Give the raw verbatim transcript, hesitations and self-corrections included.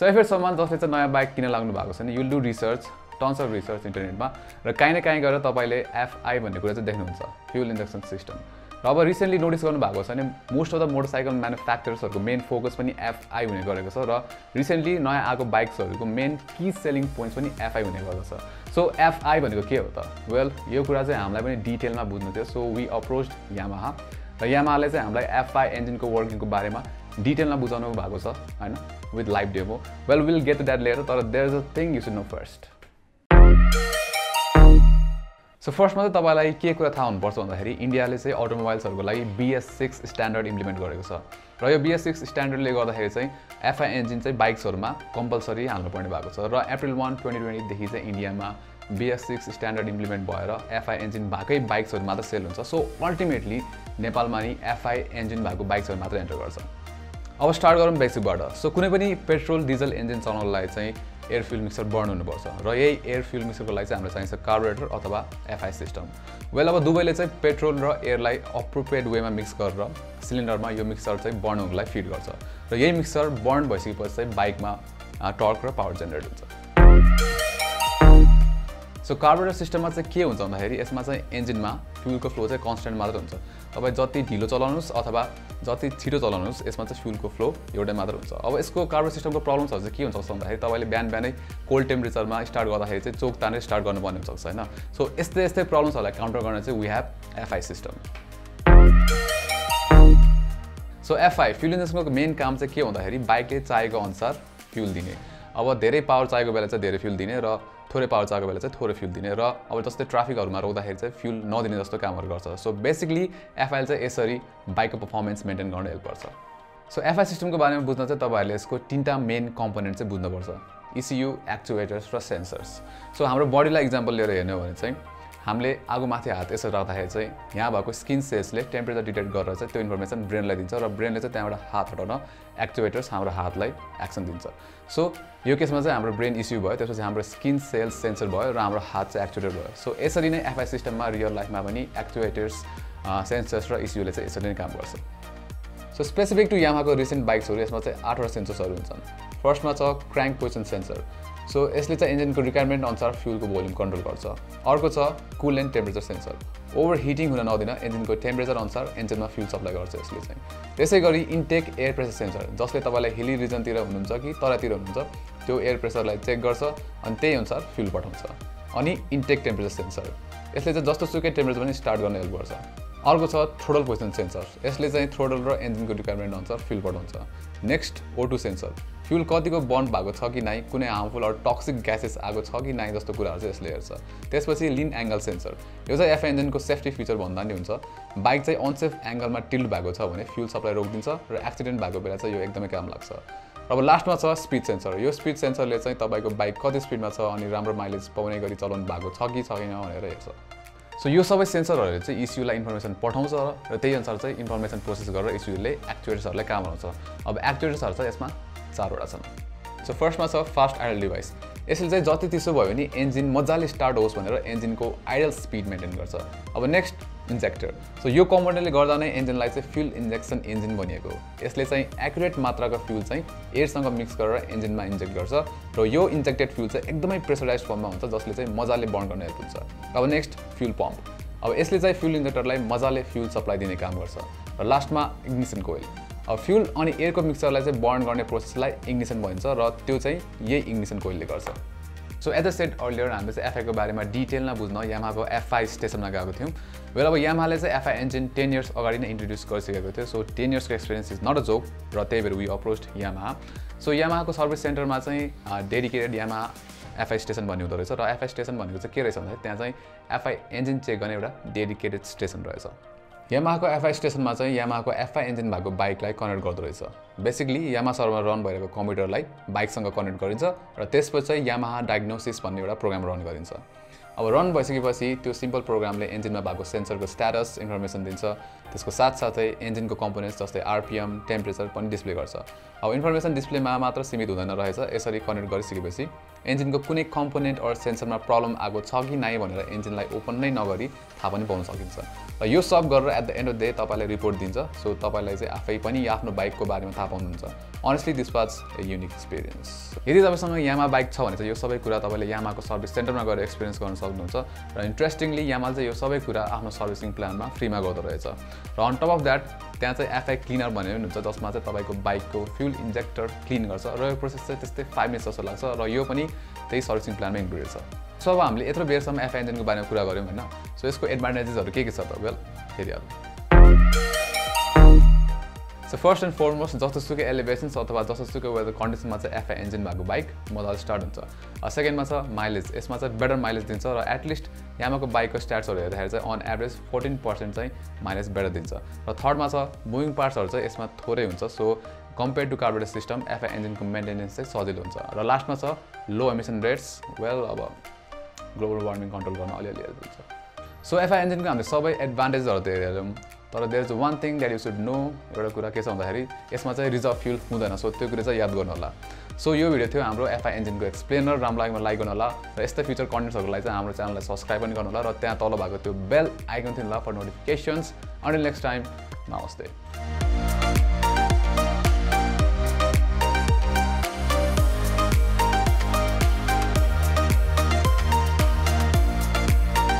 So if someone does a new bike, you'll do research, tons of research on the internet. And kind of kind of F I, fuel injection system. Now, recently noticed that most of the motorcycle manufacturers are main focus on F I. So recently, new bikes are main key selling points on F I. So F I is what? Well, this is in detail. So we approached Yamaha. Yamaha is F I engine working detail with live demo. Well, we'll get to that later, but there's a thing you should know first. So first, what do you think about India has automobiles B S six standard implemented. So B S six standard is F I engine bikes compulsory. So April first twenty twenty, India B S six standard implement F I engine bikes sell. So ultimately, Nepal F I engine bikes enter. अब start गरौँ बेसिकबाट. So कुनै पनि petrol diesel engine चलाउनलाई चाहिँ air fuel mixer burn हुनुपर्छ र यही एयर फ्यूल मिक्सरको लागि चाहिँ हामीलाई चाहिन्छ कार्बोरेटर अथवा एफआई सिस्टम. वेल अब दुबईले चाहिँ पेट्रोल र एयरलाई एप्रोप्रिएट वेमा मिक्स गरेर सिलिन्डरमा यो मिक्सर चाहिँ बर्न हुनलाई फिड गर्छ र यही मिक्सर बर्न भइसकेपछि चाहिँ बाइकमा टर्क र पावर जेनेरेट हुन्छ. सो कार्बोरेटर सिस्टममा चाहिँ के हुन्छ भन्दाखेरि यसमा चाहिँ इन्जिनमा फ्यूलको फ्लो चाहिँ कन्स्टन्ट मात्र हुन्छ. तपाई जति ढिलो चलाउनुस् अथवा जति छिटो चलाउनुस् यसमा चाहिँ फ्यूलको फ्लो एउटै मात्र हुन्छ. अब यसको कार्बोरेटर सिस्टमको प्रब्लम्सहरु चाहिँ के हुन्छ भन्दाखेरि तपाईले बिहान बिहानै कोल्ड टेम्परेचरमा स्टार्ट गर्दाखेरि चाहिँ चोक तानेर स्टार्ट गर्नुपर्ने हुन्छ हैन. सो यस्तै यस्तै प्रब्लम्सहरुलाई काउन्टर गर्न चाहिँ we have FI system. So FI fuel इन्जेक्सनको मेन काम चाहिँ के भन्दाखेरि बाइकले चाहेको अनुसार फ्यूल दिने. अब धेरै पावर चाहिएको बेला चाहिँ धेरै फ्यूल दिने र थोरै पावर चाहिएको बेला चाहिँ थोरै फ्यूल दिने र अब जस्तै ट्राफिकहरुमा रोक्दाखेरि चाहिँ फ्यूल नदिने जस्तो कामहरु गर्छ. सो बेसिकली एफआई चाहिँ यसरी बाइकको परफर्मेन्स मेन्टेन गर्न हेल्प गर्छ. सो एफआई सिस्टमको बारेमा बुझ्न चाहिँ तपाईहरुले यसको तीनटा मेन कम्पोनेन्ट चाहिँ बुझ्नुपर्छ, ईसीयू, एक्चुएटर्स र सेन्सर्स. सो हाम्रो बडीलाई एक्जाम्पल लिएर हेर्ने हो भने चाहिँ हामीले आगो माथि हात यसरी राख्दाखेरि चाहिँ यहाँ भएको स्किन सेल्सले टेम्परेचर डिटेक्ट गरेर चाहिँ त्यो इन्फर्मेसन ब्रेनलाई दिन्छ र ब्रेनले चाहिँ त्यहाँबाट हात हटाउन एक्टिभेटर्स हाम्रो हातलाई एक्सन दिन्छ. सो यो केसमा चाहिँ हाम्रो ब्रेन इस्यु भयो, त्यसपछि हाम्रो स्किन सेल्स सेन्सर भयो र हाम्रो हात चाहिँ एक्टिभेट भयो. सो यसरी नै एफआई सिस्टममा रियल लाइफमा पनि एक्टिभेटर्स, सेन्सर्स र इस्युले चाहिँ यसरी नै काम गर्छ. सो स्पेसिफिक टु यामाहाको रिसेन्ट बाइक्सहरू यसमा चाहिँ आठवटा सेन्सर्सहरू हुन्छन्. फर्स्टमा छ क्र्याङ्क पोजिसन सेन्सर. सो यसले चाहिँ इन्जिनको रिक्वायरमेन्ट अनुसार फ्यूलको भोल्युम कन्ट्रोल गर्छ. अर्को छ coolant temperature sensor. Over heating हुन नदिन इन्जिनको टेम्परेचर अनुसार इन्जिनमा फ्यूल सप्लाई गर्छ यसले चाहिँ. त्यसै गरी इन्टेक एयर प्रेसर सेन्सर, जसले तपाईलाई हिली रिजनतिर हुनुहुन्छ कि तरातिर हुनुहुन्छ त्यो एयर प्रेसरलाई चेक गर्छ अनि त्यही अनुसार फ्यूल पठाउँछ. अनि इन्टेक टेम्परेचर सेन्सर, यसले चाहिँ जस्तो सुकै टेम्परेचर पनि स्टार्ट गर्न हेल्प गर्छ. अर्को छ थ्रोटल पोजिसन सेन्सर, यसले चाहिँ थ्रोटल र इन्जिनको रिक्वायरमेन्ट अनुसार फ्यूल पठाउँछ. Next O two sensor, fuel कतिको बर्न भएको छ कि नाइ, कुनै हार्मफुल अर टक्सिक ग्यासेस आएको छ कि नाइ जस्तो कुराहरु चाहिँ यसले हेर्छ. त्यसपछि लीन एंगल सेन्सर, यो चाहिँ एफआई इन्जिनको सेफ्टी फिचर भन्दा नि हुन्छ. बाइक चाहिँ अनसेफ एंगलमा टिल्ट भएको छ भने फ्यूल सप्लाई रोकिदिन्छ र एक्सिडेन्ट भएको बेला चाहिँ यो एकदमै काम लाग्छ. अब लास्टमा छ स्पीड सेन्सर. यो स्पीड सेन्सरले चाहिँ तपाईको बाइक कति स्पीडमा छ अनि राम्रो माइलेज पाउने गरी चलाउनु भएको छ कि छैन भनेर हेर्छ. सो यो सबै सेन्सरहरुले चाहिँ इस्युलाई इन्फर्मेसन पठाउँछ र त्यही अनुसार चाहिँ इन्फर्मेसन प्रोसेस गरेर इस्युले एक्चुएटर्सहरुलाई काम गराउँछ. अब एक्चुएटर्सहरु चाहिँ यसमा चारवटा छन्. सो फर्स्टमा छ फास्ट आइडल डिभाइस. यसले चाहिँ जति त्यसो भयो भने इन्जिन मजाले स्टार्ट होस् भनेर इन्जिनको आइडल स्पीड मेन्टेन गर्छ. अब नेक्स्ट इन्जेक्टर. सो यो कम्पोनेन्टले गर्दा नै इन्जिनलाई चाहिँ फ्यूल इन्जेक्सन इन्जिन बनिएको हो. यसले चाहिँ एक्युरेट मात्राको फ्यूल चाहिँ एयरसँग मिक्स गरेर इन्जिनमा इन्जेक्ट गर्छ र यो इन्जेक्टेड फ्यूल चाहिँ एकदमै प्रेसराइज फर्ममा हुन्छ जसले चाहिँ मजाले बर्न गर्न हेल्प हुन्छ. अब नेक्स्ट फ्यूल पम्प. अब यसले चाहिँ फ्यूल इन्जेक्टरलाई मजाले फ्यूल सप्लाई दिने काम गर्छ. र लास्टमा इग्निसन कोइल. अब फ्यूल अनि एयरको मिक्सरलाई चाहिँ बर्न गर्ने प्रोसेसलाई इग्निसन भन्छ र त्यो चाहिँ यही इग्निसन कोइलले गर्छ. So as I said earlier हामीले चाहिँ एफआईको बारेमा डिटेलमा बुझ्न यामाहाको एफआई स्टेसनमा गएको थियौँ. वेल अब यामाहाले चाहिँ एफआई इन्जिन टेन इयर्स अगाडि नै इन्ट्रोड्युस गरिसकेको थियो. सो टेन इयर्सको experience is not a joke र त्यही भएर वी अप्रोच्ड यामाहा. सो यामाहाको सर्भिस सेन्टरमा चाहिँ डेडिकेटेड यामाहा एफआई स्टेसन भन्ने हुँदो रहेछ र एफआई स्टेसन भनेको चाहिँ के रहेछ भन्दाखेरि त्यहाँ चाहिँ एफआई इन्जिन चेक गर्ने एउटा डेडिकेटेड स्टेसन रहेछ. यामाहाको एफआई स्टेसनमा चाहिँ यामाहाको एफआई इन्जिन भएको बाइकलाई कनेक्ट गर्दो रहेछ. बेसिकली यामाहा सर्भरमा रन भइरहेको कम्प्युटरलाई बाइकसँग कनेक्ट गरिन्छ र त्यसपछि यामाहा डायग्नोसिस भन्ने एउटा प्रोग्राम रन गरिन्छ. अब रन भइसकेपछि त्यो सिम्पल प्रोग्रामले इन्जिनमा भएको सेन्सरको स्टेटस इन्फर्मेसन दिन्छ त्यसको साथसाथै इन्जिनको कम्पोनेन्ट्स जस्तै आरपीएम टेम्परेचर पनि डिस्प्ले गर्छ अब इन्फर्मेसन डिस्प्लेमा मात्र सीमित हुँदैन रहेछ यसरी कनेक्ट गरिसकेपछि इन्जिनको कुनै कम्पोनेन्ट अर सेन्सरमा प्रब्लम आएको छ कि नाइ भनेर इन्जिनलाई ओपन नै नगरी थाहा पनि पाउन सकिन्छ र यो सब गरेर at the end of the day तपाईलाई रिपोर्ट दिन्छ सो तपाईलाई चाहिँ आफै पनि आफ्नो बाइकको बारेमा थाहा पाउनुहुन्छ honestly this was a unique experience यदि तपाईसँग Yamaha बाइक छ भने चाहिँ यो सबै कुरा तपाईले Yamahaको सर्भिस सेन्टरमा गएर एक्सपीरियन्स गर्न सक्नुहुन्छ र इन्ट्रेस्टिङली Yamaha चाहिँ यो सबै कुरा आफ्नो सर्भिसिङ प्लानमा फ्रीमा गर्दै रहेछ र अन टप अफ दैट त्यहाँ चाहिँ एफआई क्लिनर भन्ने पनि हुन्छ जसमा चाहिँ तपाईको बाइकको फ्यूल इन्जेक्टर क्लिन गर्छ र यो प्रोसेस चाहिँ त्यस्तै five मिनेट जस्तो लाग्छ र यो पनि त्यही सर्भिसिङ प्लानमा इन्क्लुडेड छ सो अब हामीले यत्रो बेरसम्म एफआई इन्जिनको बारेमा कुरा गर्यौं हैन सो यसको एडभान्टेजेसहरु के के छ त वेल हेरिहाल So first and foremost, जस्तोसुकै elevations अथवा जस्तोसुकै weather condition मा चाहिँ एफआई इन्जिन भएको बाइक मजाले स्टार्ट हुन्छ अ सेकेन्डमा छ माइलेज यसमा चाहिँ बेटर माइलेज दिन्छ र एटलिस्ट Yamaha को बाइकको स्ट्याट्सहरु हेर्दाखेरि चाहिँ अन एभरेज fourteen percent चाहिँ माइलेज बेटर दिन्छ र थर्डमा छ मुभिङ पार्ट्सहरु चाहिँ यसमा थोरै हुन्छ so compare to carburettor system FI इन्जिनको मेन्टेनेन्स चाहिँ सजिलो हुन्छ र लास्टमा छ लो एमिसन रेट्स वेल अब ग्लोबल वार्मिङ कन्ट्रोल गर्न अलिअलि हेल्प हुन्छ सो एफआई इन्जिनको हामीले सबै एडभान्टेजहरु त हेर्यौं तर there is one thing that you should know एउटा कुरा के छ भन्दाखेरि यसमा चाहिँ रिजर्भ फ्युल हुँदैन सो त्यो कुरा चाहिँ याद गर्नु होला सो यो भिडियो थियो हाम्रो एफआई इन्जिनको एक्सप्लेनर राम्रो लाग्यो भने लाइक गर्नु होला र यस्तै फ्युचर कन्टेन्ट्सहरुको लागि चाहिँ हाम्रो च्यानललाई सब्स्क्राइब पनि गर्नु होला र त्यहाँ तल भएको त्यो बेल आइकन थिएन होला for notifications until next time नमस्ते